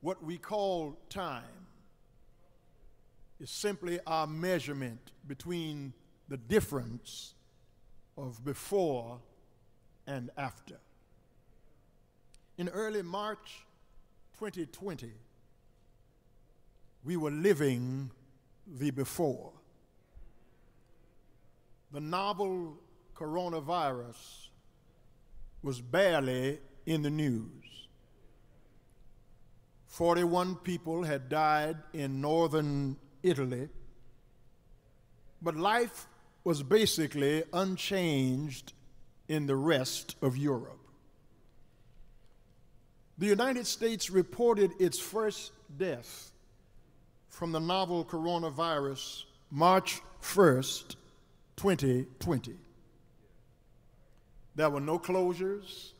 What we call time is simply our measurement between the difference of before and after. In early March 2020, we were living the before. The novel coronavirus was barely in the news. 41 people had died in northern Italy, but life was basically unchanged in the rest of Europe. The United States reported its first death from the novel coronavirus March 1st, 2020. There were no closures.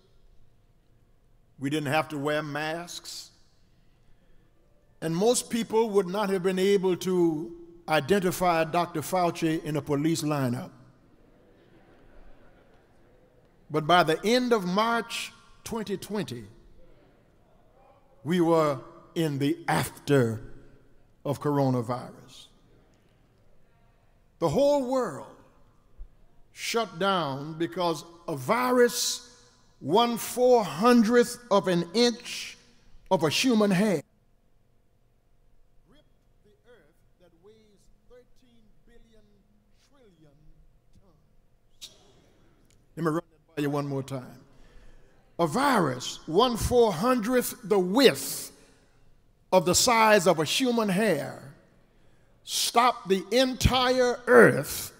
We didn't have to wear masks. And most people would not have been able to identify Dr. Fauci in a police lineup. But by the end of March 2020, we were in the after of coronavirus. The whole world shut down because a virus 1/400th of an inch of a human hair. Let me run that by you one more time. A virus 1/400th the width of the size of a human hair stopped the entire earth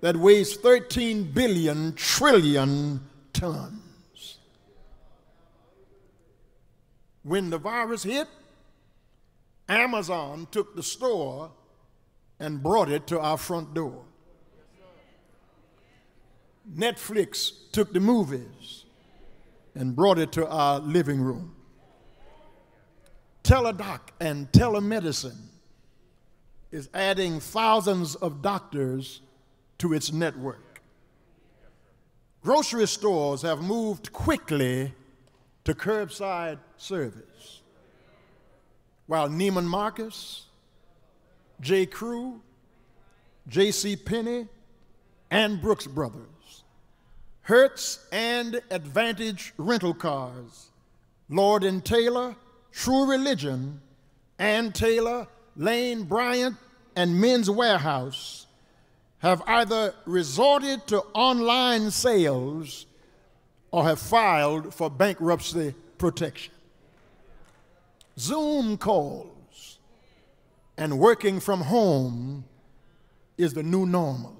that weighs 13 billion trillion tons. When the virus hit, Amazon took the store and brought it to our front door. Netflix took the movies and brought it to our living room. Teladoc and telemedicine is adding thousands of doctors to its network. Grocery stores have moved quickly to curbside service, while Neiman Marcus, J. Crew, J.C. Penney, and Brooks Brothers, Hertz and Advantage Rental Cars, Ann Taylor, True Religion, Ann Taylor, Lane Bryant, and Men's Warehouse have either resorted to online sales or have filed for bankruptcy protection. Zoom calls and working from home is the new normal.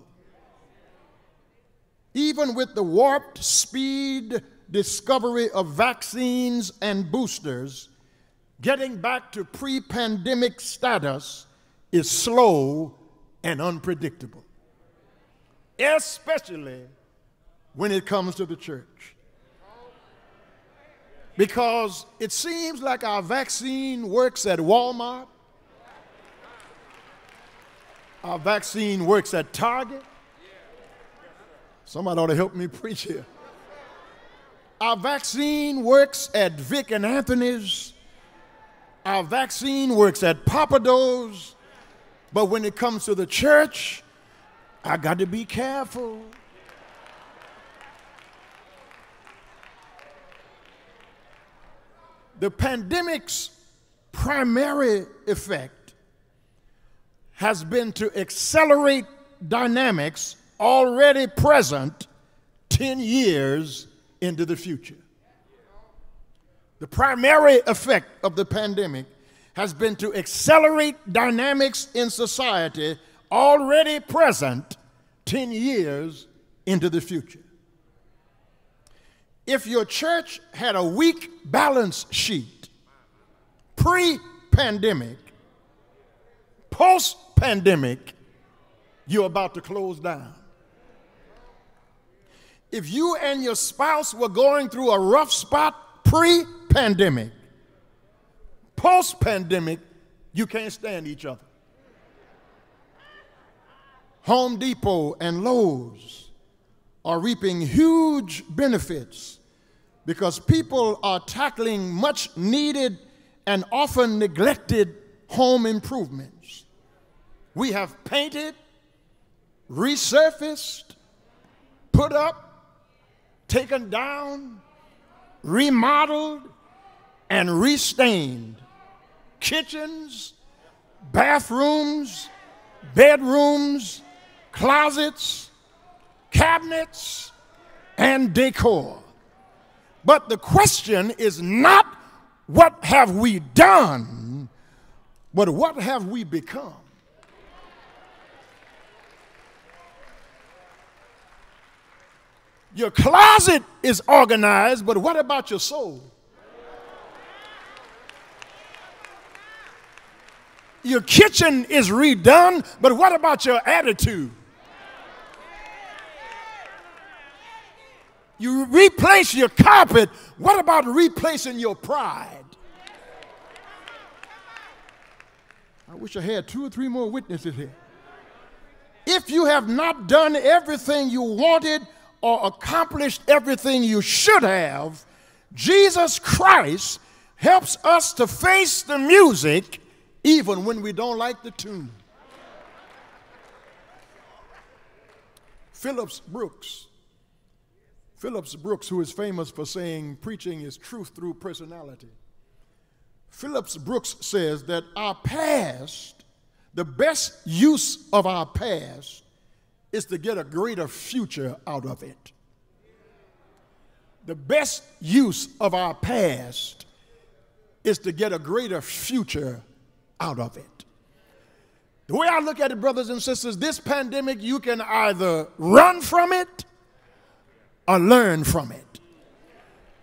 Even with the warped speed discovery of vaccines and boosters, getting back to pre-pandemic status is slow and unpredictable, especially when it comes to the church. Because it seems like our vaccine works at Walmart, our vaccine works at Target. Somebody ought to help me preach here. Our vaccine works at Vic and Anthony's. Our vaccine works at Papa Doe's. But when it comes to the church, I got to be careful. The pandemic's primary effect has been to accelerate dynamics already present 10 years into the future. The primary effect of the pandemic has been to accelerate dynamics in society already present 10 years into the future. If your church had a weak balance sheet pre-pandemic, post-pandemic, you're about to close down. If you and your spouse were going through a rough spot pre-pandemic, post-pandemic, you can't stand each other. Home Depot and Lowe's are reaping huge benefits because people are tackling much needed and often neglected home improvements. We have painted, resurfaced, put up, taken down, remodeled, and restained kitchens, bathrooms, bedrooms, closets, cabinets, and decor. But the question is not what have we done, but what have we become? Your closet is organized, but what about your soul? Your kitchen is redone, but what about your attitude? You replace your carpet, what about replacing your pride? I wish I had 2 or 3 more witnesses here. If you have not done everything you wanted or accomplished everything you should have, Jesus Christ helps us to face the music even when we don't like the tune. Phillips Brooks, who is famous for saying preaching is truth through personality. Phillips Brooks says that our past, the best use of our past is to get a greater future out of it. The best use of our past is to get a greater future out of it. The way I look at it, brothers and sisters, this pandemic, you can either run from it or learn from it.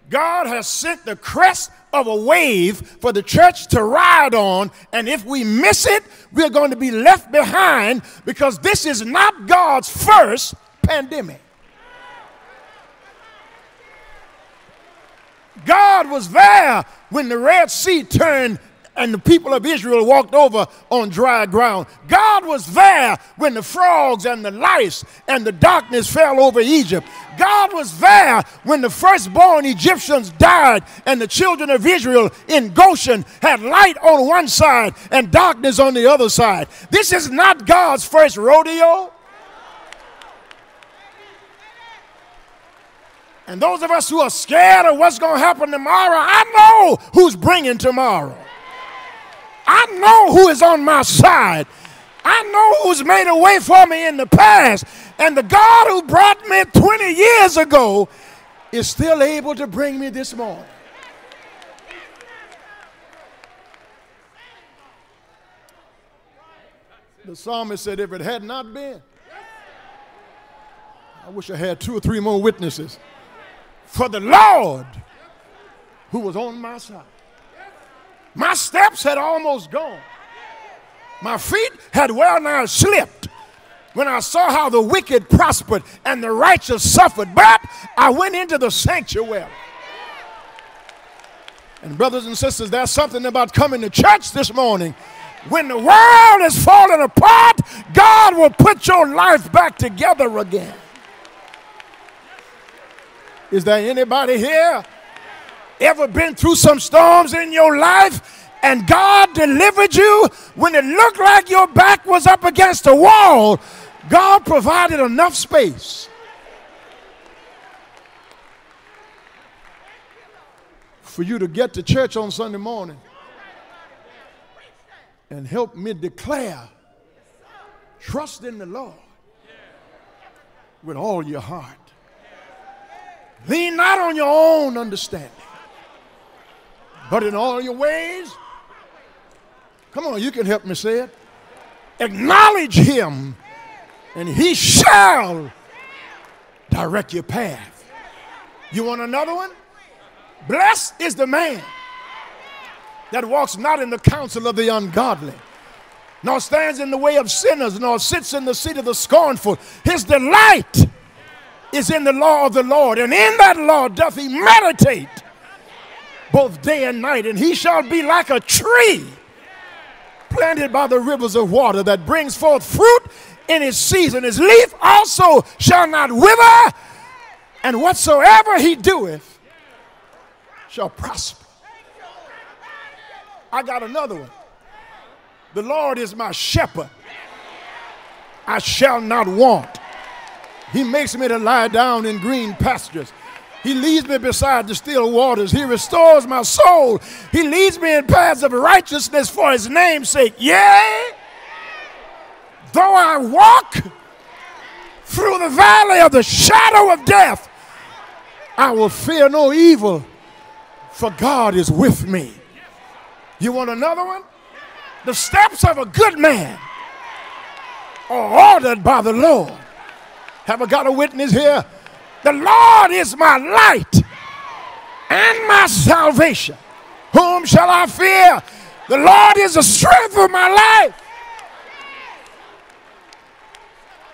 God has sent the crest of a wave for the church to ride on, and if we miss it, we're going to be left behind because this is not God's first pandemic. God was there when the Red Sea turned and the people of Israel walked over on dry ground. God was there when the frogs and the lice and the darkness fell over Egypt. God was there when the firstborn Egyptians died and the children of Israel in Goshen had light on one side and darkness on the other side. This is not God's first rodeo. And those of us who are scared of what's going to happen tomorrow, I know who's bringing tomorrow. I know who is on my side. I know who's made a way for me in the past. And the God who brought me 20 years ago is still able to bring me this morning. The psalmist said, if it had not been, I wish I had 2 or 3 more witnesses, for the Lord who was on my side. My steps had almost gone. My feet had well nigh slipped when I saw how the wicked prospered and the righteous suffered. But I went into the sanctuary. And brothers and sisters, there's something about coming to church this morning. When the world is falling apart, God will put your life back together again. Is there anybody here? Ever been through some storms in your life and God delivered you when it looked like your back was up against a wall? God provided enough space for you to get to church on Sunday morning and help me declare, trust in the Lord with all your heart. Lean not on your own understanding, but in all your ways, come on, you can help me say it. Acknowledge him, and he shall direct your path. You want another one? Blessed is the man that walks not in the counsel of the ungodly, nor stands in the way of sinners, nor sits in the seat of the scornful. His delight is in the law of the Lord, and in that law doth he meditate both day and night, and he shall be like a tree planted by the rivers of water that brings forth fruit in his season. His leaf also shall not wither, and whatsoever he doeth shall prosper. I got another one. The Lord is my shepherd. I shall not want. He makes me to lie down in green pastures. He leads me beside the still waters. He restores my soul. He leads me in paths of righteousness for his name's sake. Yea, though I walk through the valley of the shadow of death, I will fear no evil, for God is with me. You want another one? The steps of a good man are ordered by the Lord. Have I got a witness here? The Lord is my light and my salvation. Whom shall I fear? The Lord is the strength of my life.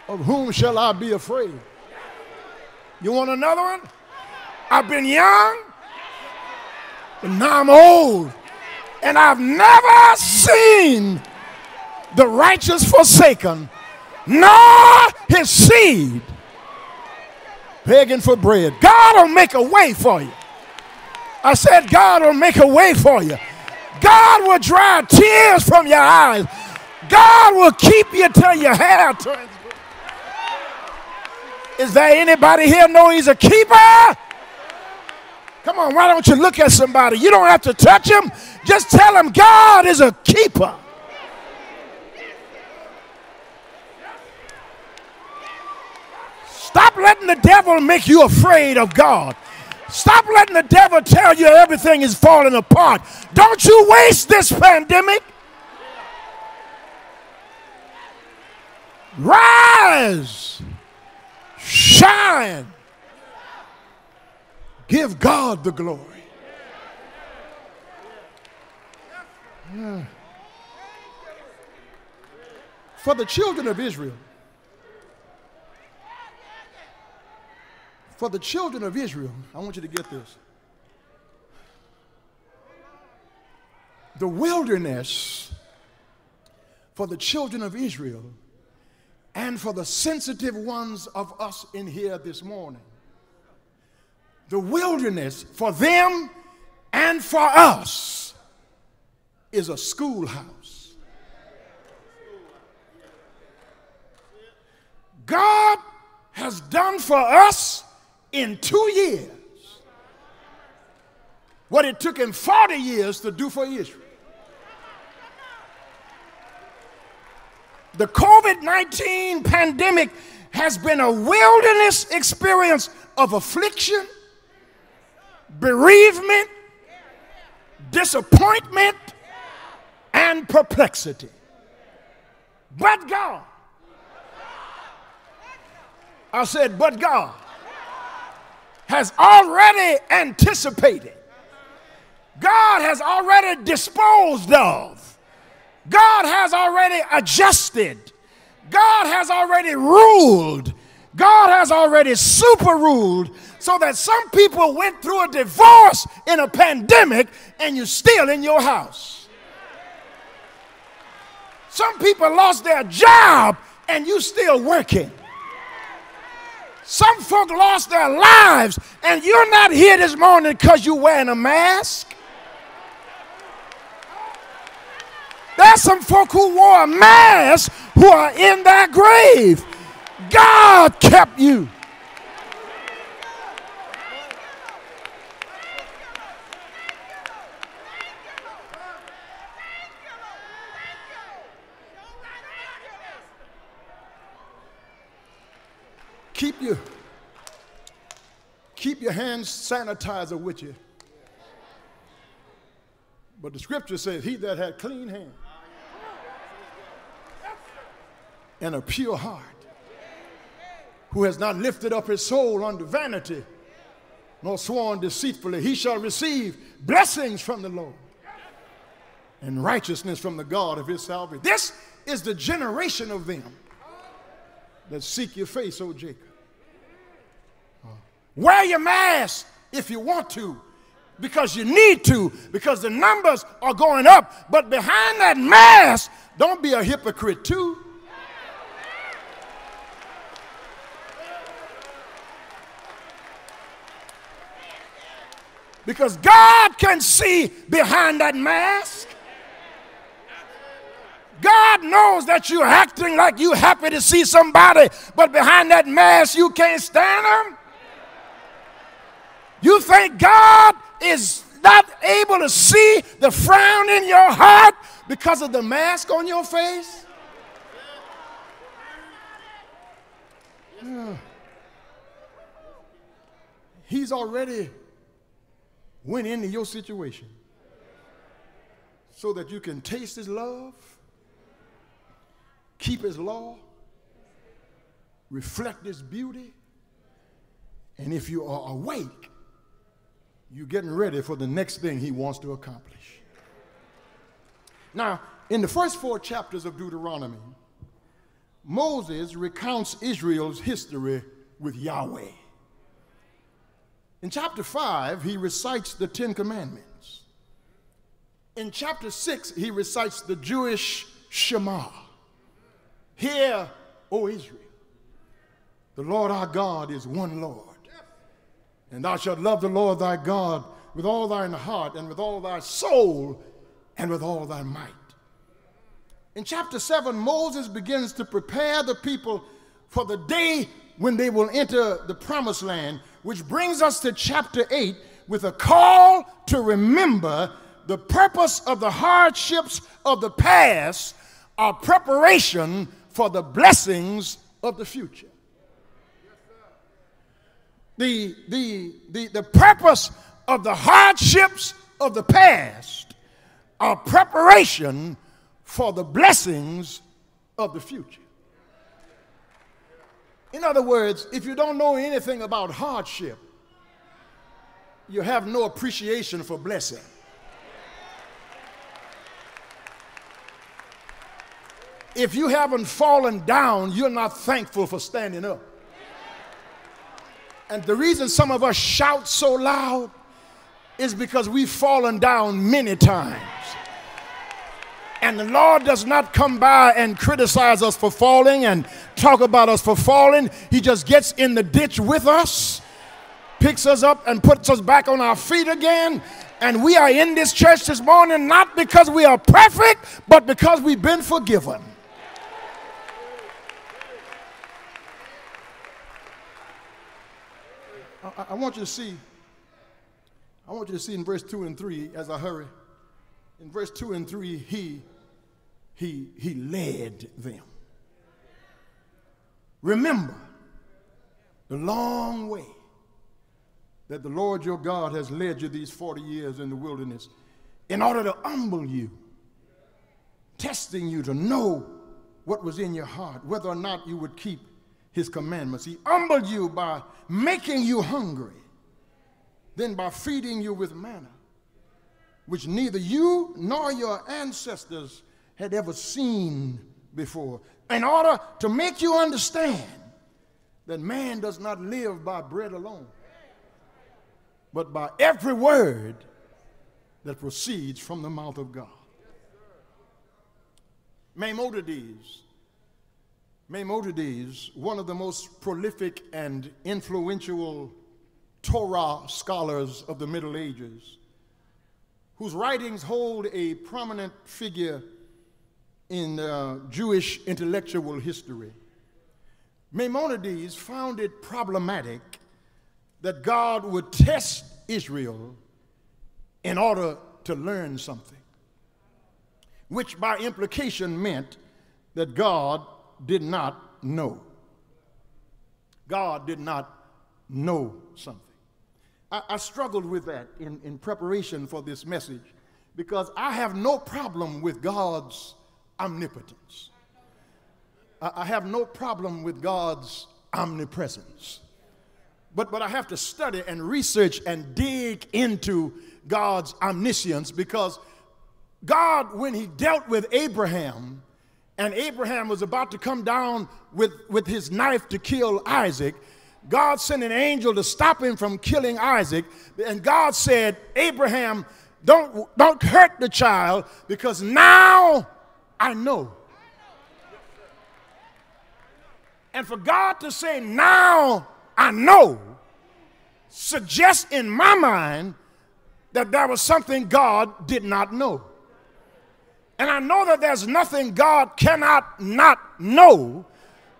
Of whom shall I be afraid? You want another one? I've been young, but now I'm old, and I've never seen the righteous forsaken, nor his seed begging for bread. God will make a way for you. I said God will make a way for you. God will dry tears from your eyes. God will keep you till your hair turns blue. Is there anybody here know he's a keeper? Come on, why don't you look at somebody? You don't have to touch him. Just tell him God is a keeper. Stop letting the devil make you afraid of God. Stop letting the devil tell you everything is falling apart. Don't you waste this pandemic. Rise. Shine. Give God the glory. Yeah. For the children of Israel, for the children of Israel, I want you to get this. The wilderness for the children of Israel and for the sensitive ones of us in here this morning. The wilderness for them and for us is a schoolhouse. God has done for us in 2 years what it took him 40 years to do for Israel. The COVID 19 pandemic has been a wilderness experience of affliction, bereavement, disappointment, and perplexity. But God, I said, but God has already anticipated. God has already disposed of. God has already adjusted. God has already ruled. God has already superruled, so that some people went through a divorce in a pandemic and you're still in your house. Some people lost their job and you're still working. Some folk lost their lives and you're not here this morning because you're wearing a mask. There's some folk who wore a mask who are in their grave. God kept you. Keep your hand sanitizer with you. But the scripture says, he that had clean hands and a pure heart, who has not lifted up his soul unto vanity, nor sworn deceitfully, he shall receive blessings from the Lord and righteousness from the God of his salvation. This is the generation of them that seek your face, O Jacob. Wear your mask if you want to, because you need to, because the numbers are going up. But behind that mask, don't be a hypocrite too. Because God can see behind that mask. God knows that you're acting like you're happy to see somebody, but behind that mask, you can't stand them. You think God is not able to see the frown in your heart because of the mask on your face? Yeah. He's already went into your situation so that you can taste his love, keep his law, reflect his beauty, and if you are awake, you're getting ready for the next thing he wants to accomplish. Now, in the first four chapters of Deuteronomy, Moses recounts Israel's history with Yahweh. In chapter 5, he recites the Ten Commandments. In chapter 6, he recites the Jewish Shema. Hear, O Israel, the Lord our God is one Lord, and thou shalt love the Lord thy God with all thine heart and with all thy soul and with all thy might. In chapter 7, Moses begins to prepare the people for the day when they will enter the promised land, which brings us to chapter 8 with a call to remember the purpose of the hardships of the past are preparation for the blessings of the future. The purpose of the hardships of the past are preparation for the blessings of the future. In other words, if you don't know anything about hardship, you have no appreciation for blessing. If you haven't fallen down, you're not thankful for standing up. And the reason some of us shout so loud is because we've fallen down many times. And the Lord does not come by and criticize us for falling and talk about us for falling. He just gets in the ditch with us, picks us up, and puts us back on our feet again. And we are in this church this morning not because we are perfect, but because we've been forgiven. I want you to see, in verse 2 and 3 as I hurry. In verse 2 and 3, he led them. Remember the long way that the Lord your God has led you these 40 years in the wilderness in order to humble you, testing you to know what was in your heart, whether or not you would keep his commandments. He humbled you by making you hungry, then by feeding you with manna, which neither you nor your ancestors had ever seen before, in order to make you understand that man does not live by bread alone, but by every word that proceeds from the mouth of God. Maimonides, one of the most prolific and influential Torah scholars of the Middle Ages, whose writings hold a prominent figure in Jewish intellectual history. Maimonides found it problematic that God would test Israel in order to learn something, which by implication meant that God did not know. God did not know something. I struggled with that in preparation for this message because I have no problem with God's omnipotence. I have no problem with God's omnipresence. But I have to study and research and dig into God's omniscience, because God, when he dealt with Abraham, and Abraham was about to come down with his knife to kill Isaac, God sent an angel to stop him from killing Isaac. And God said, Abraham, don't hurt the child, because now I know. And for God to say, now I know, suggests in my mind that there was something God did not know. And I know that there's nothing God cannot not know,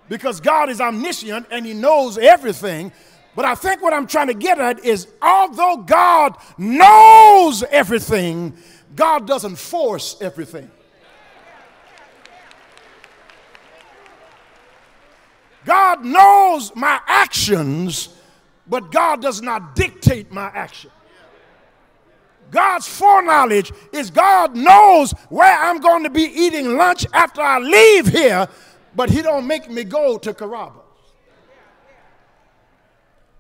because God is omniscient and he knows everything. But I think what I'm trying to get at is, although God knows everything, God doesn't force everything. God knows my actions, but God does not dictate my action. God's foreknowledge is God knows where I'm going to be eating lunch after I leave here, but he don't make me go to Carrabba's,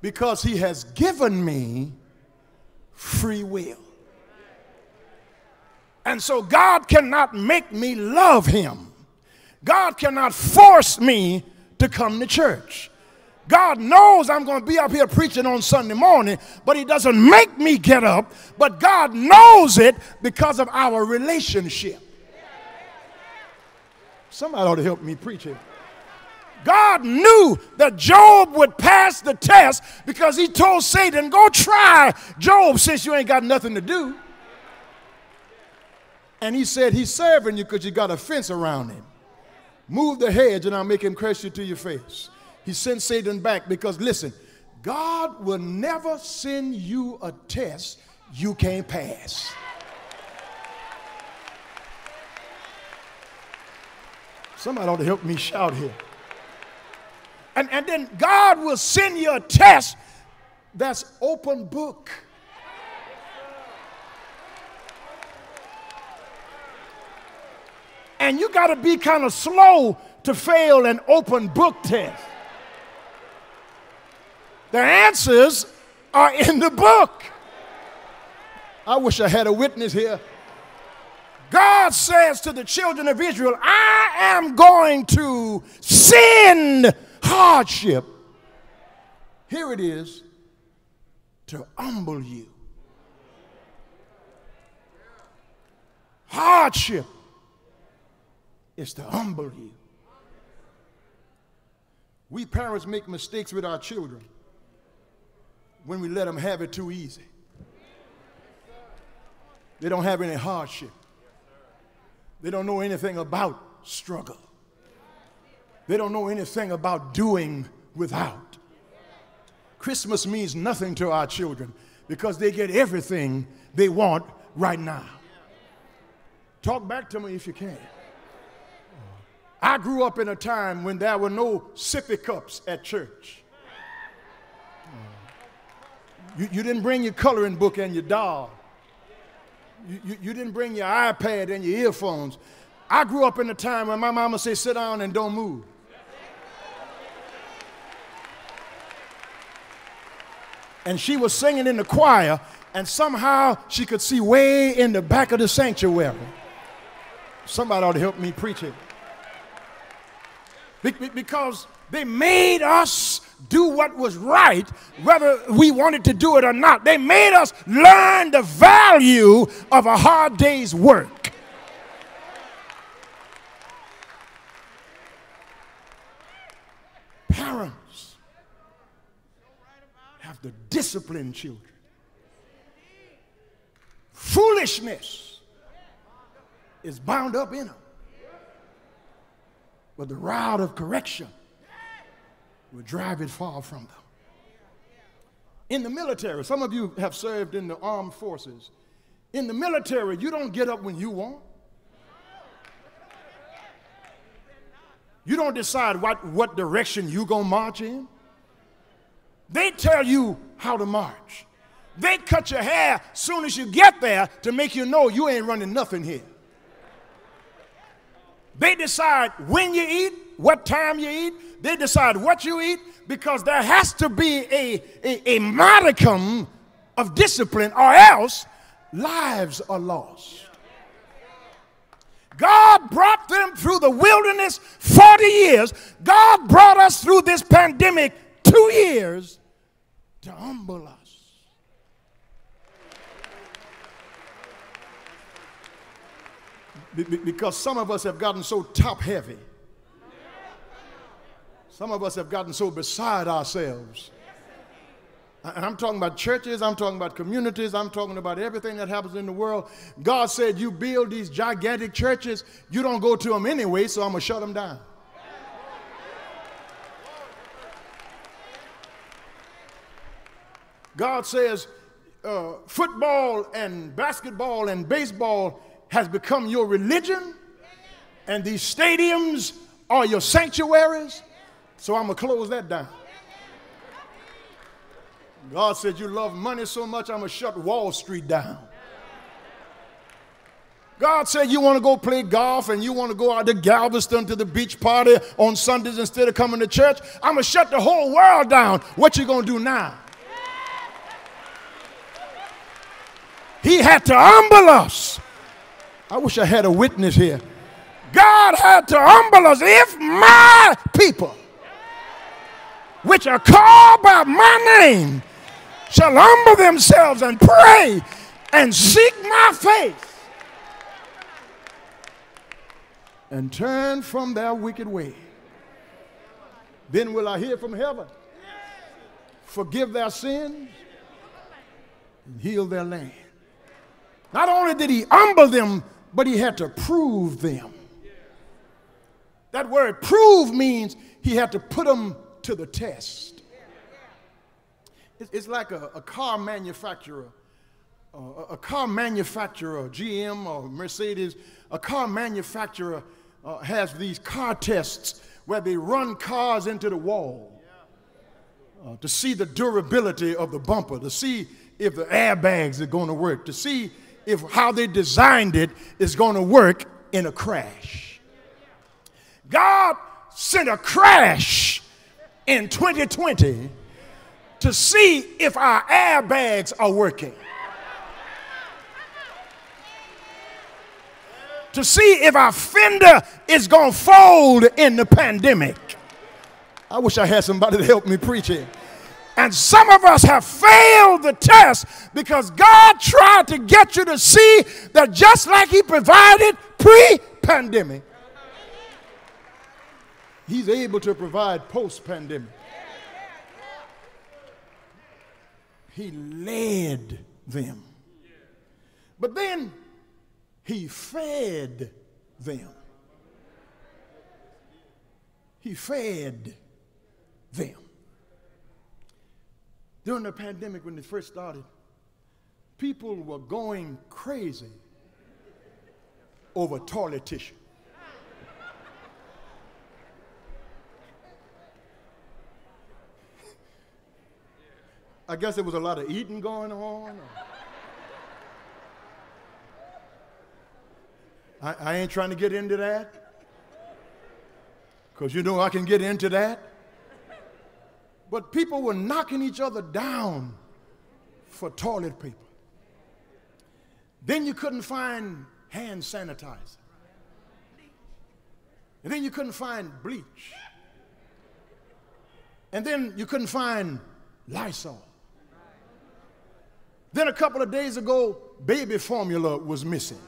because he has given me free will. And so God cannot make me love him. God cannot force me to come to church. God knows I'm going to be up here preaching on Sunday morning, but he doesn't make me get up. But God knows it because of our relationship. Somebody ought to help me preach here. God knew that Job would pass the test because he told Satan, go try Job since you ain't got nothing to do. And he said, he's serving you because you got a fence around him. Move the hedge and I'll make him crush you to your face. He sent Satan back because, listen, God will never send you a test you can't pass. Somebody ought to help me shout here. And then God will send you a test that's open book. And you got to be kind of slow to fail an open book test. The answers are in the book. I wish I had a witness here. God says to the children of Israel, I am going to send hardship. Here it is, to humble you. Hardship is to humble you. We parents make mistakes with our children when we let them have it too easy. They don't have any hardship. They don't know anything about struggle. They don't know anything about doing without. Christmas means nothing to our children because they get everything they want right now. Talk back to me if you can. I grew up in a time when there were no sippy cups at church. You didn't bring your coloring book and your doll. You didn't bring your iPad and your earphones. I grew up in a time when my mama said, sit down and don't move. And she was singing in the choir, and somehow she could see way in the back of the sanctuary. Somebody ought to help me preach it. Because they made us do what was right, whether we wanted to do it or not. They made us learn the value of a hard day's work. Parents have to discipline children. Foolishness is bound up in them. But the rod of correction will drive it far from them. In the military, some of you have served in the armed forces. In the military, you don't get up when you want. You don't decide what direction you're going to march in. They tell you how to march. They cut your hair as soon as you get there to make you know you ain't running nothing here. They decide when you eat, what time you eat. They decide what you eat, because there has to be a modicum of discipline, or else lives are lost. God brought them through the wilderness 40 years. God brought us through this pandemic 2 years to humble us. Because some of us have gotten so top-heavy. Some of us have gotten so beside ourselves And I'm talking about churches, I'm talking about communities, I'm talking about everything that happens in the world. God said, you build these gigantic churches, you don't go to them anyway, so I'm going to shut them down. God says, football and basketball and baseball has become your religion, and these stadiums are your sanctuaries, so I'm going to close that down. God said, you love money so much, I'm going to shut Wall Street down. God said, you want to go play golf and you want to go out to Galveston to the beach party on Sundays instead of coming to church, I'm going to shut the whole world down. What you going to do now? He had to humble us. I wish I had a witness here. God had to humble us. If my people, which are called by my name, shall humble themselves and pray and seek my face and turn from their wicked way, then will I hear from heaven, forgive their sins, and heal their land. Not only did he humble them, but he had to prove them. That word prove means he had to put them to the test. It's like a car manufacturer. A car manufacturer, GM or Mercedes, a car manufacturer has these car tests where they run cars into the wall to see the durability of the bumper, to see if the airbags are going to work, to see if how they designed it is going to work in a crash. God sent a crash in 2020 to see if our airbags are working, to see if our fender is going to fold in the pandemic. I wish I had somebody to help me preach here. And some of us have failed the test because God tried to get you to see that just like he provided pre-pandemic, he's able to provide post-pandemic. He led them. But then he fed them. He fed them. During the pandemic, when it first started, people were going crazy over toilet tissue. I guess there was a lot of eating going on. I ain't trying to get into that, because you know I can get into that. But people were knocking each other down for toilet paper. Then you couldn't find hand sanitizer. And then you couldn't find bleach. And then you couldn't find Lysol. Then a couple of days ago, baby formula was missing.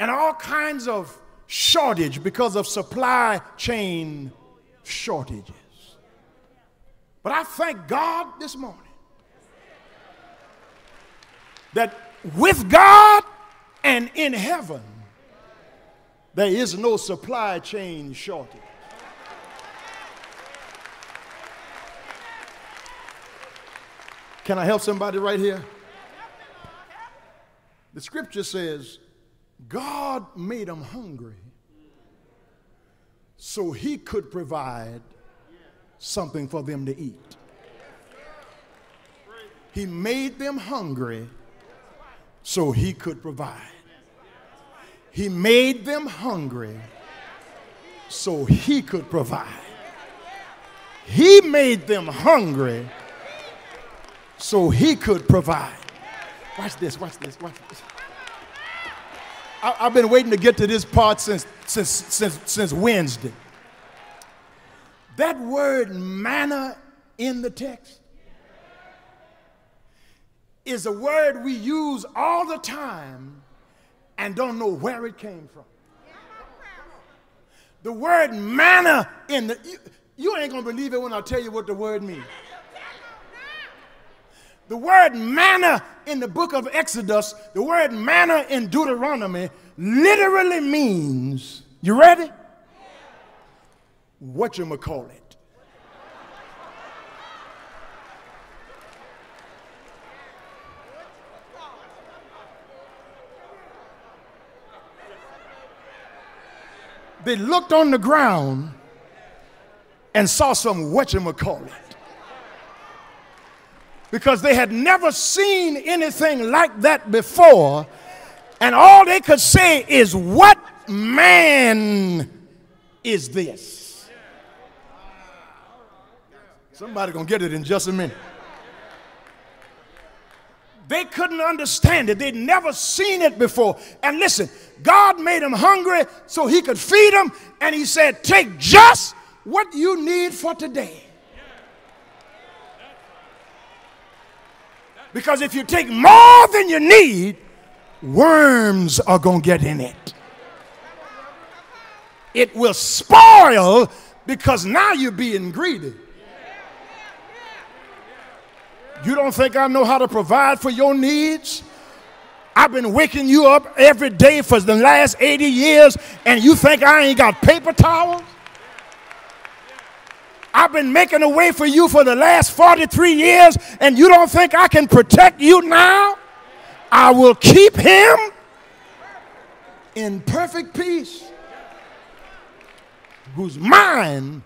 And all kinds of shortage because of supply chain shortages. But I thank God this morning that with God and in heaven, there is no supply chain shortage. Can I help somebody right here? The scripture says, God made them hungry so he could provide something for them to eat. He made them hungry so he could provide. He made them hungry so he could provide. He made them hungry so he could provide. Watch this, watch this, watch this. I've been waiting to get to this part since Wednesday. That word manna in the text is a word we use all the time and don't know where it came from. The word manna in the, you ain't gonna believe it when I tell you what the word means. The word manna in the book of Exodus, the word manna in Deuteronomy, literally means, you ready? Whatchamacallit. They looked on the ground and saw some whatchamacallit, because they had never seen anything like that before, and all they could say is, what man is this? Somebody gonna get it in just a minute. They couldn't understand it. They'd never seen it before. And listen, God made them hungry so he could feed them. And he said, take just what you need for today. Because if you take more than you need, worms are going to get in it. It will spoil because now you're being greedy. You don't think I know how to provide for your needs? I've been waking you up every day for the last 80 years, and you think I ain't got paper towels? I've been making a way for you for the last 43 years, and you don't think I can protect you now? I will keep him in perfect peace, whose mind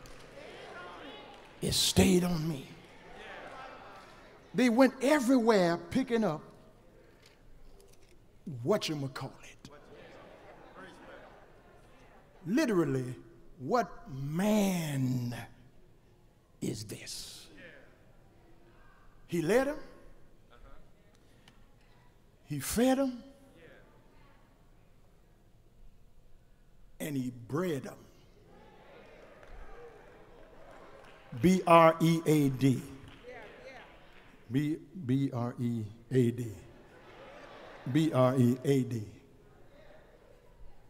is stayed on me. They went everywhere picking up whatchamacallit. Literally, what man is this? He led him. He fed him. And he bred him. B-R-E-A-D. B-R-E-A-D. B-R-E-A-D.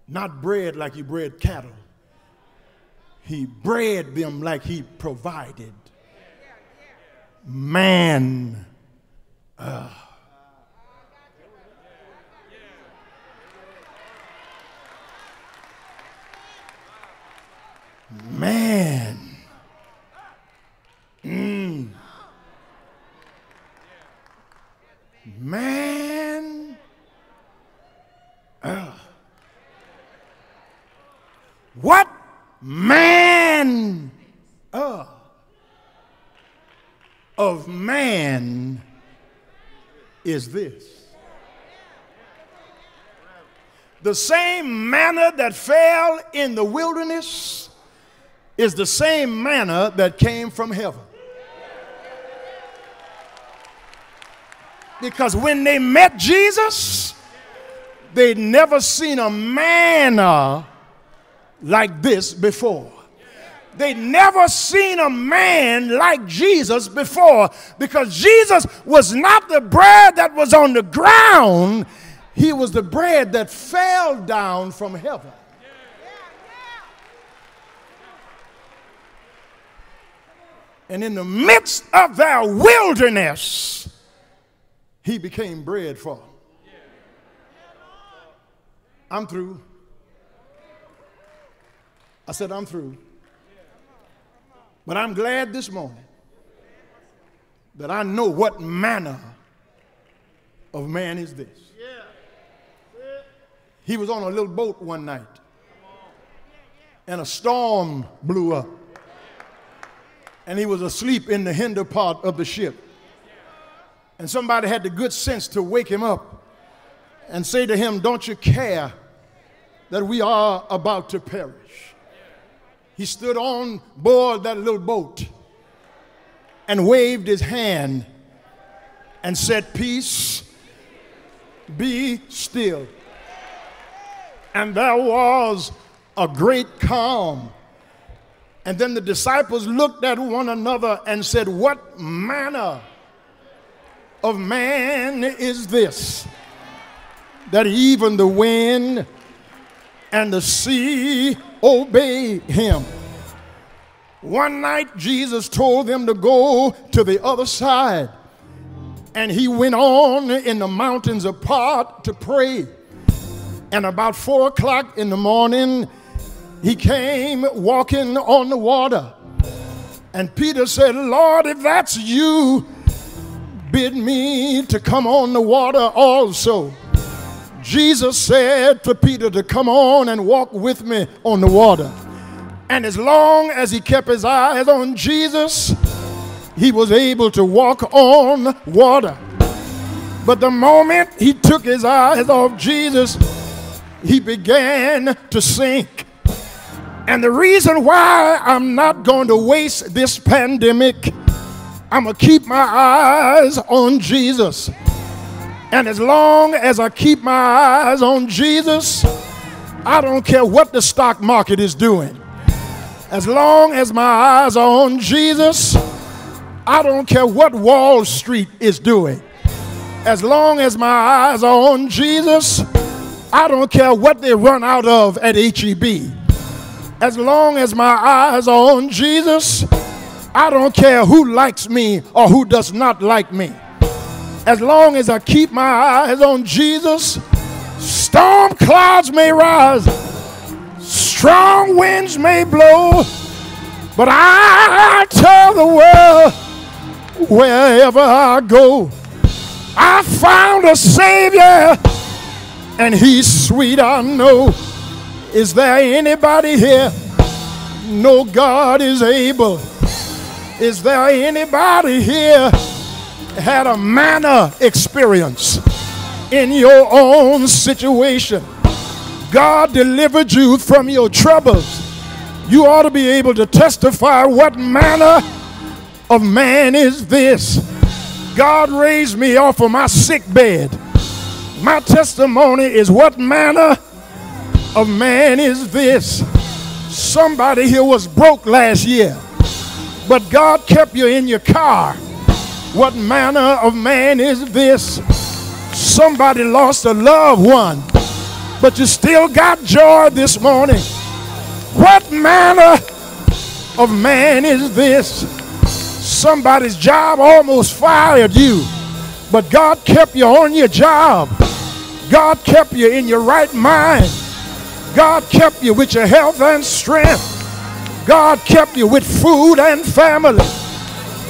Not bread like he bred cattle. He bred them like he provided. Man. Man. Man, what man of man is this? The same manna that fell in the wilderness is the same manna that came from heaven. Because when they met Jesus, they'd never seen a manna like this before. They'd never seen a man like Jesus before, because Jesus was not the bread that was on the ground. He was the bread that fell down from heaven. And in the midst of their wilderness, he became bread for them. I'm through. I said, I'm through. But I'm glad this morning that I know what manner of man is this. He was on a little boat one night, and a storm blew up, and he was asleep in the hinder part of the ship. And somebody had the good sense to wake him up and say to him, don't you care that we are about to perish? He stood on board that little boat and waved his hand and said, peace, be still. And there was a great calm. And then the disciples looked at one another and said, what manner of man is this, that even the wind and the sea obey him? One night Jesus told them to go to the other side, And he went on in the mountains apart to pray. And about 4 o'clock in the morning, he came walking on the water. And Peter said, Lord, if that's you, bid me to come on the water also. Jesus said to Peter to come on and walk with me on the water. And as long as he kept his eyes on Jesus, he was able to walk on water. But the moment he took his eyes off Jesus, he began to sink. And the reason why I'm not going to waste this pandemic, I'm going to keep my eyes on Jesus. And as long as I keep my eyes on Jesus, I don't care what the stock market is doing. As long as my eyes are on Jesus, I don't care what Wall Street is doing. As long as my eyes are on Jesus, I don't care what they run out of at HEB. As long as my eyes are on Jesus, I don't care who likes me or who does not like me. As long as I keep my eyes on Jesus, storm clouds may rise, strong winds may blow, but I tell the world, wherever I go, I found a Savior, and he's sweet, I know. Is there anybody here? No, God is able. Is there anybody here had a manna experience in your own situation? God delivered you from your troubles. You ought to be able to testify, what manner of man is this? God raised me off of my sick bed. My testimony is, what manner of man is this? Somebody here was broke last year, but God kept you in your car. What manner of man is this? Somebody lost a loved one, but you still got joy this morning. What manner of man is this? Somebody's job almost fired you, but God kept you on your job. God kept you in your right mind. God kept you with your health and strength. God kept you with food and family.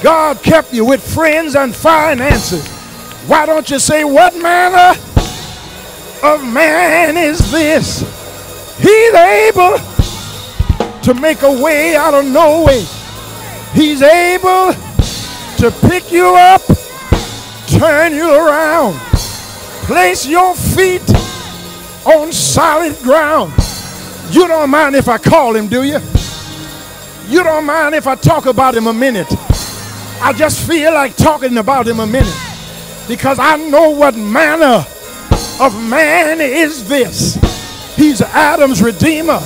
God kept you with friends and finances. Why don't you say, what manner of man is this? He's able to make a way out of no way. He's able to pick you up, turn you around, place your feet on solid ground. You don't mind if I call him, do you? You don't mind if I talk about him a minute. I just feel like talking about him a minute, because I know what manner of man is this. He's Adam's redeemer.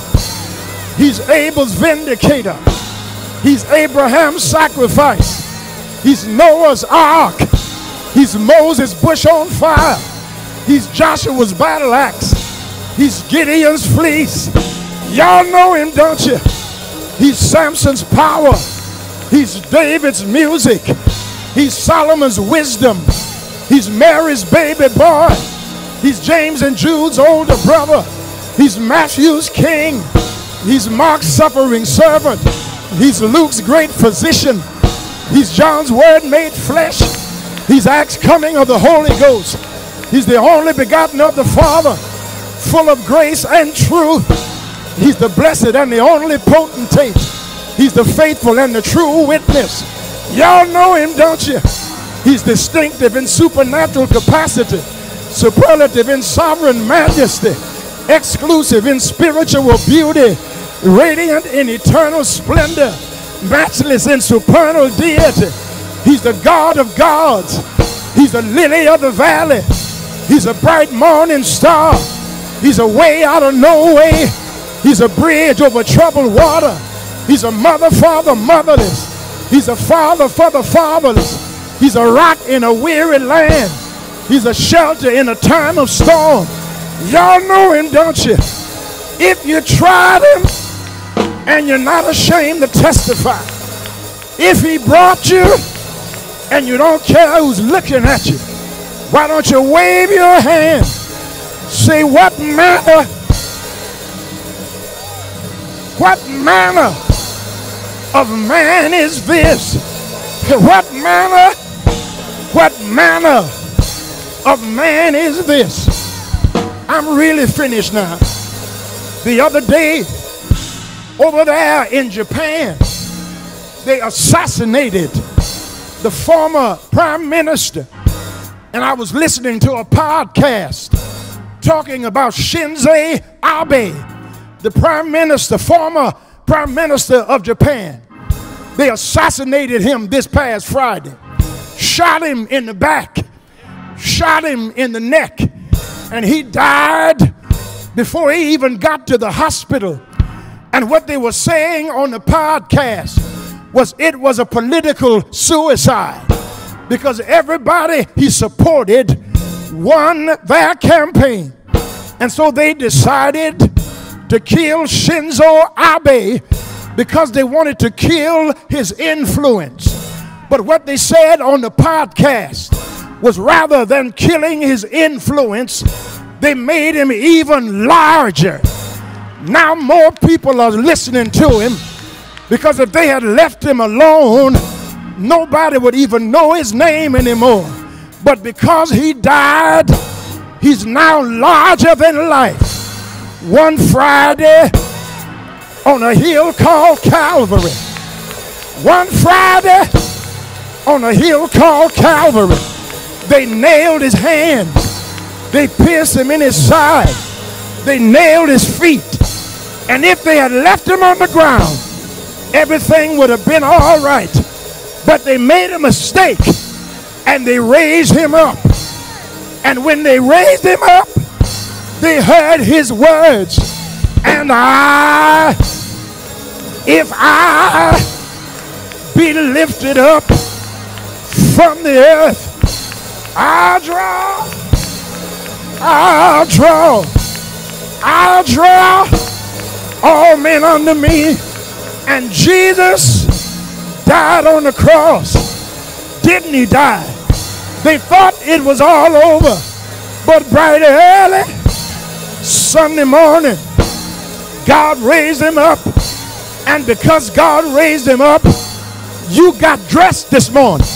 He's Abel's vindicator. He's Abraham's sacrifice. He's Noah's ark. He's Moses' bush on fire. He's Joshua's battle axe. He's Gideon's fleece. Y'all know him, don't you? He's Samson's power. He's David's music. He's Solomon's wisdom. He's Mary's baby boy. He's James and Jude's older brother. He's Matthew's king. He's Mark's suffering servant. He's Luke's great physician. He's John's word made flesh. He's Acts coming of the Holy Ghost. He's the only begotten of the Father, full of grace and truth. He's the blessed and the only potentate. He's the faithful and the true witness. Y'all know him, don't you? He's distinctive in supernatural capacity, superlative in sovereign majesty, exclusive in spiritual beauty, radiant in eternal splendor, matchless in supernal deity. He's the God of gods. He's the lily of the valley. He's a bright morning star. He's a way out of no way. He's a bridge over troubled water. He's a mother for the motherless. He's a father for the fatherless. He's a rock in a weary land. He's a shelter in a time of storm. Y'all know him, don't you? If you tried him and you're not ashamed to testify, if he brought you and you don't care who's looking at you, why don't you wave your hand? Say, what manner? What manner of man is this? What manner? What manner of man is this? I'm really finished now. The other day, over there in Japan, they assassinated the former prime minister. And I was listening to a podcast talking about Shinzo Abe, the prime minister, former prime minister of Japan. They assassinated him this past Friday. Shot him in the back, shot him in the neck, and he died before he even got to the hospital. And what they were saying on the podcast was it was a political suicide, because everybody he supported won their campaign. And so they decided to kill Shinzo Abe because they wanted to kill his influence. But what they said on the podcast was rather than killing his influence, they made him even larger. Now more people are listening to him, because if they had left him alone, nobody would even know his name anymore. But because he died, he's now larger than life. One Friday on a hill called Calvary. One Friday on a hill called Calvary. They nailed his hands. They pierced him in his side. They nailed his feet. And if they had left him on the ground, everything would have been all right. But they made a mistake and they raised him up. And when they raised him up, they heard his words. And if I be lifted up from the earth, I'll draw all men unto me. And Jesus died on the cross. Didn't he die? They thought it was all over, but bright and early Sunday morning, God raised him up. And because God raised him up, you got dressed this morning,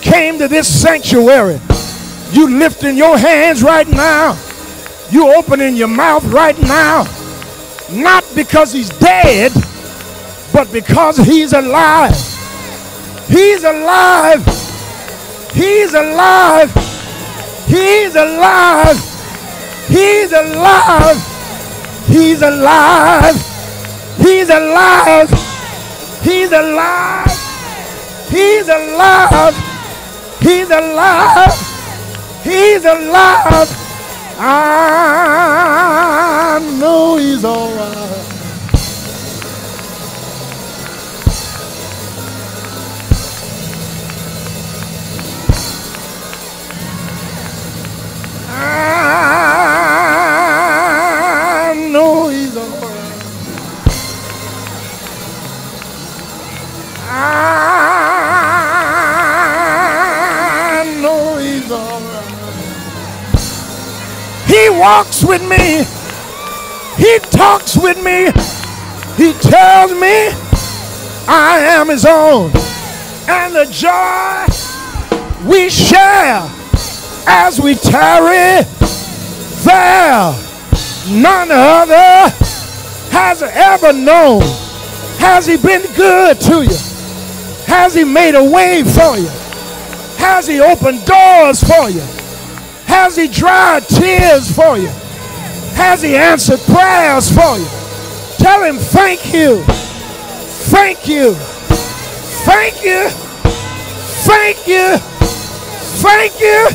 came to this sanctuary. You lifting your hands right now. You opening your mouth right now. Not because he's dead, but because he's alive. He's alive. He's alive. He's alive. He's alive. He's alive. He's alive. He's alive. He's alive. He's alive. He's alive. I know he's all right. I know he's all right. I know he's all right. He walks with me. He talks with me. He tells me I am his own. And the joy we share as we tarry there, none other has ever known. Has he been good to you? Has he made a way for you? Has he opened doors for you? Has he dried tears for you? Has he answered prayers for you? Tell him thank you. Thank you. Thank you. Thank you. Thank you.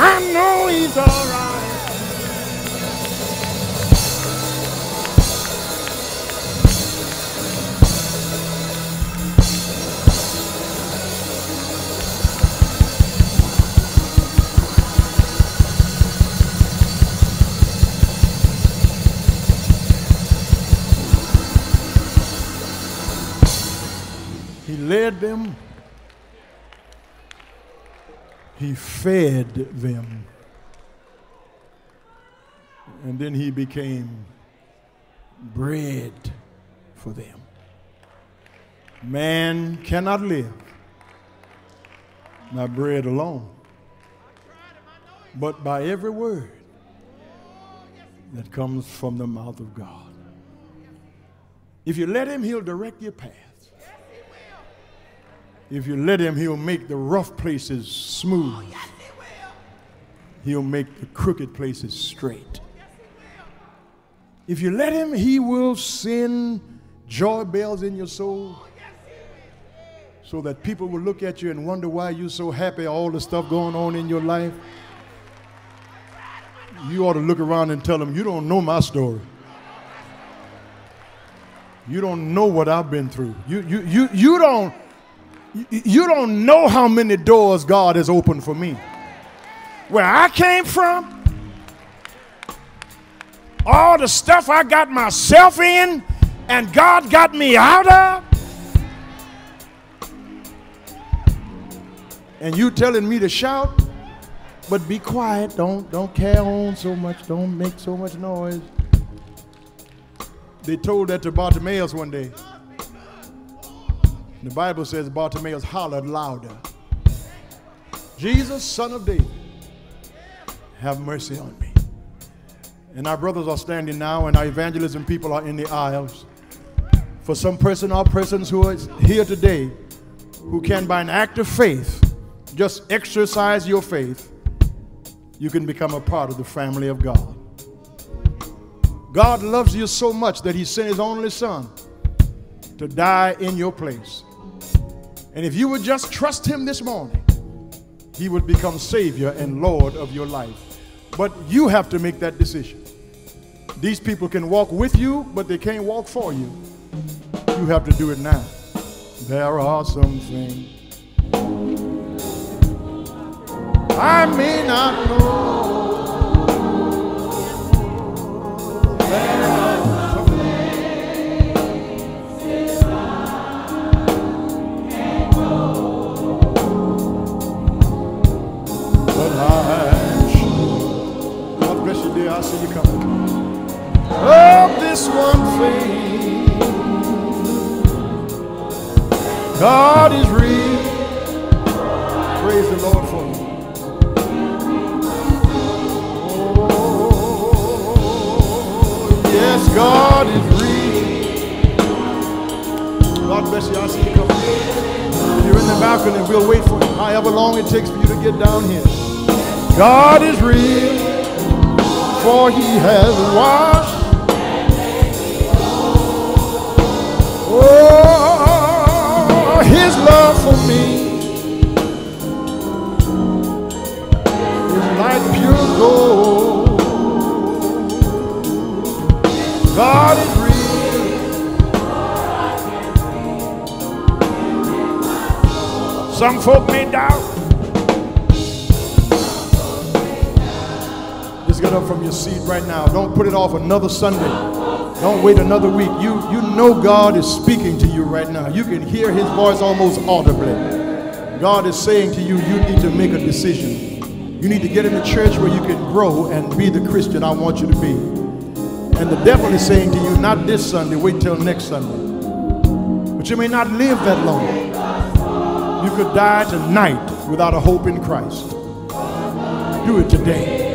I know he's all them He fed them. And then he became bread for them. Man cannot live by bread alone, but by every word that comes from the mouth of God. If you let him, he'll direct your path. If you let him, he'll make the rough places smooth. Oh, yes, he will. He'll make the crooked places straight. Yes, he will. If you let him, he will send joy bells in your soul. Oh, yes, he will. So that people will look at you and wonder why you're so happy, all the stuff going on in your life. You ought to look around and tell them, you don't know my story. You don't know what I've been through. You don't know how many doors God has opened for me. Where I came from, all the stuff I got myself in and God got me out of. And you telling me to shout, but be quiet, don't carry on so much, don't make so much noise. They told that to Bartimaeus one day. The Bible says Bartimaeus hollered louder, Jesus, Son of David, have mercy on me. And our brothers are standing now, and our evangelism people are in the aisles. For some person or persons who are here today who can, by an act of faith, just exercise your faith, you can become a part of the family of God. God loves you so much that he sent his only son to die in your place. And if you would just trust him this morning, he would become Savior and Lord of your life. But you have to make that decision. These people can walk with you, but they can't walk for you. You have to do it now. There are some things I may not know. There are God bless you, dear. I see you coming. Oh, this one thing, God is real. Praise the Lord for me. Oh, yes, God is real. God bless you. I see you coming. If you're in the balcony, we'll wait for you, however long it takes for you to get down here. God is real, for he has washed. Oh, his love for me is like pure gold. God is real. Some folk may doubt. Get up from your seat right now. Don't put it off another Sunday. Don't wait another week. You know God is speaking to you right now. You can hear his voice almost audibly. God is saying to you, you need to make a decision. You need to get in the church where you can grow and be the Christian I want you to be. And the devil is saying to you, not this Sunday, wait till next Sunday. But you may not live that long. You could die tonight without a hope in Christ. Do it today.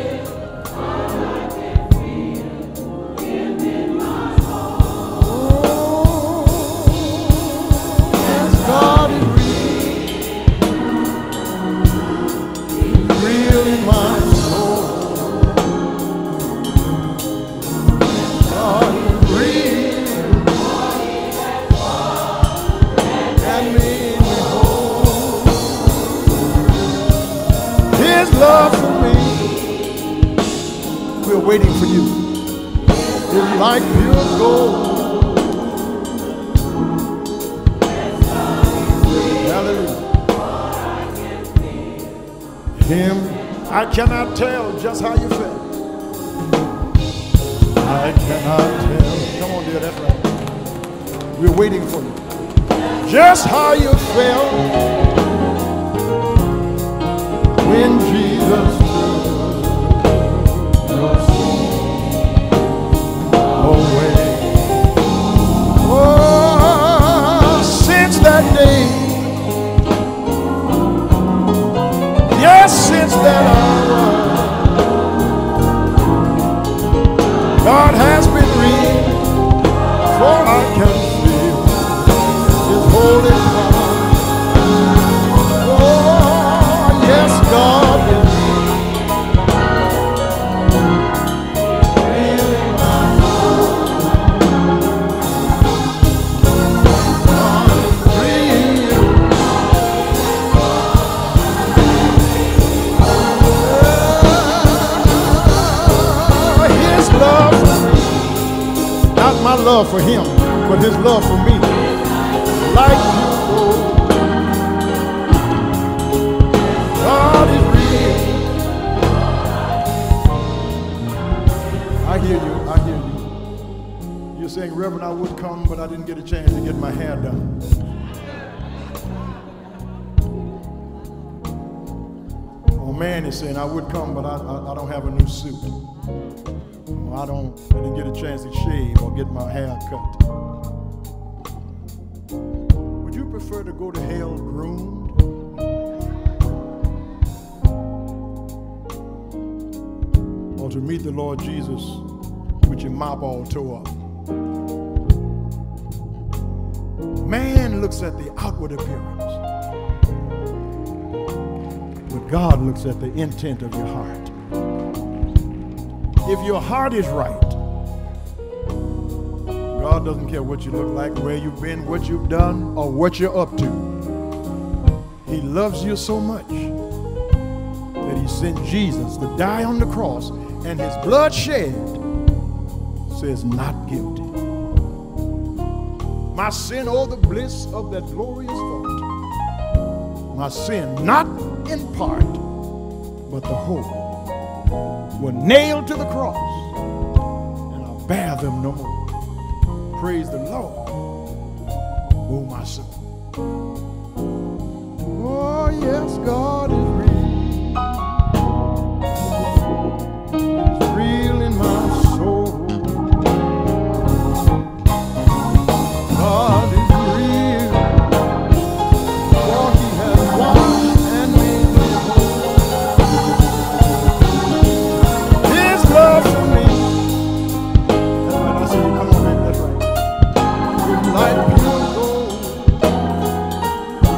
in Jesus' name, you'll see a way. Oh, since that day, yes, since that hour, God has been real, for I can feel His holy power. My love for him, but his love for me. Like you know, God is real. I hear you, I hear you. You're saying, Reverend, I would come, but I didn't get a chance to get my hair done. Oh man is saying, I would come, but I don't have a new suit. I didn't get a chance to shave or get my hair cut. Would you prefer to go to hell groomed? Or to meet the Lord Jesus with your mop all tore up? Man looks at the outward appearance, but God looks at the intent of your heart. If your heart is right, God doesn't care what you look like, where you've been, what you've done, or what you're up to. He loves you so much that he sent Jesus to die on the cross, and his blood shed says not guilty. My sin, oh the bliss of that glorious thought. My sin, not in part, but the whole, were nailed to the cross, and I bear them no more. Praise the Lord, oh my soul. Oh yes, God is real. He's real in my soul. God is real,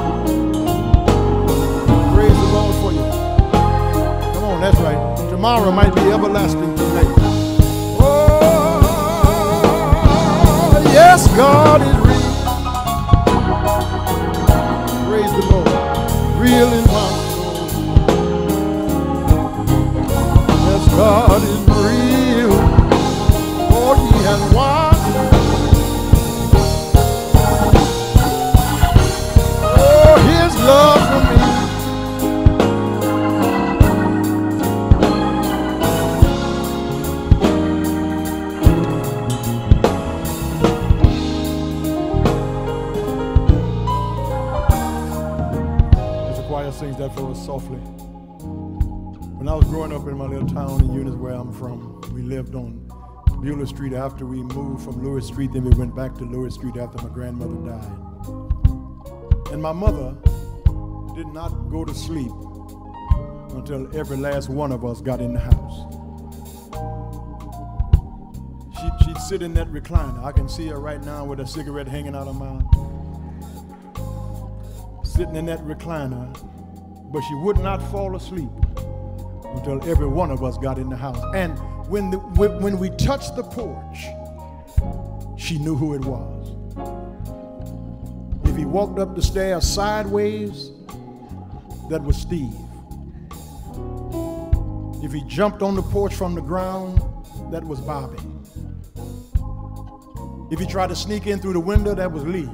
for he has washed and made me whole. That's right. Tomorrow might be everlasting tonight. Oh, yes, God is real. Praise the Lord. Real in my soul. Yes, God is real. For he has won. Oh, his love for me. Sings that for us softly. When I was growing up in my little town in Eunice, where I'm from, we lived on Beulah Street. After we moved from Lewis Street, then we went back to Lewis Street after my grandmother died. And my mother did not go to sleep until every last one of us got in the house. She'd sit in that recliner. I can see her right now with a cigarette hanging out of my mouth, sitting in that recliner. But she would not fall asleep until every one of us got in the house. And when we touched the porch, she knew who it was. If he walked up the stairs sideways, that was Steve. If he jumped on the porch from the ground, that was Bobby. If he tried to sneak in through the window, that was Lee.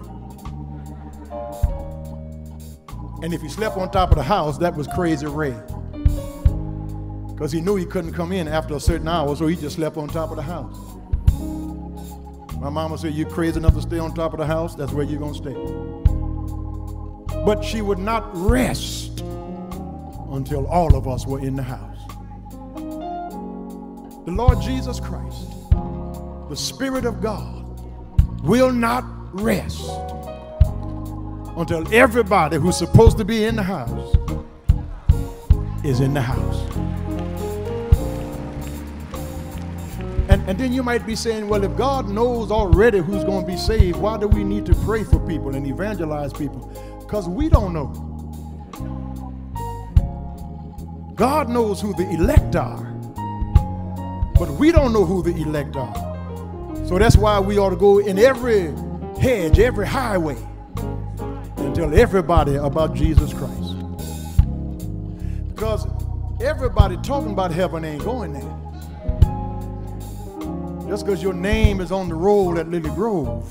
And if he slept on top of the house, that was Crazy Ray. Because he knew he couldn't come in after a certain hour, so he just slept on top of the house. My mama said, you're crazy enough to stay on top of the house, that's where you're going to stay. But she would not rest until all of us were in the house. The Lord Jesus Christ, the Spirit of God, will not rest until everybody who's supposed to be in the house is in the house. And then you might be saying, well, if God knows already who's going to be saved, why do we need to pray for people and evangelize people? Because we don't know. God knows who the elect are, but we don't know who the elect are. So that's why we ought to go in every hedge, every highway, and tell everybody about Jesus Christ. Because everybody talking about heaven ain't going there. Just because your name is on the roll at Lily Grove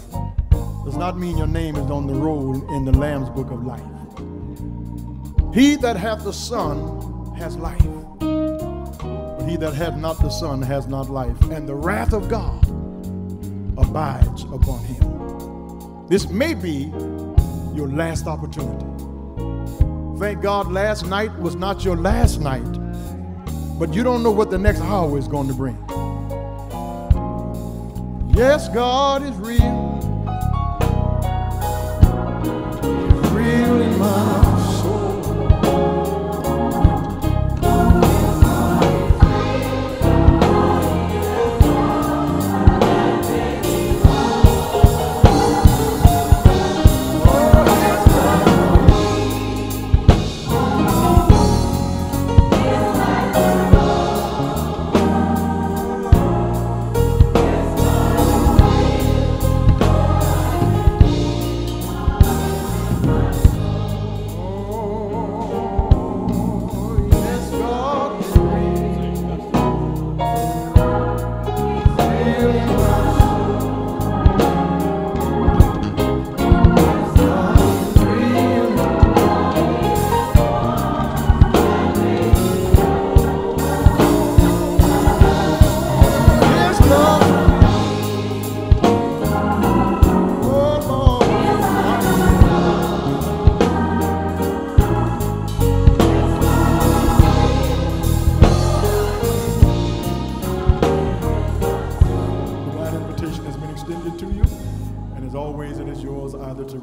does not mean your name is on the roll in the Lamb's Book of Life. He that hath the Son has life, but he that hath not the Son has not life, and the wrath of God abides upon him. This may be your last opportunity. Thank God last night was not your last night, but you don't know what the next hour is going to bring. Yes, God is real. He's real in my soul.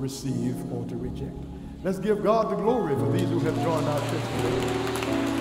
Receive or to reject. Let's give God the glory for these who have joined our church today.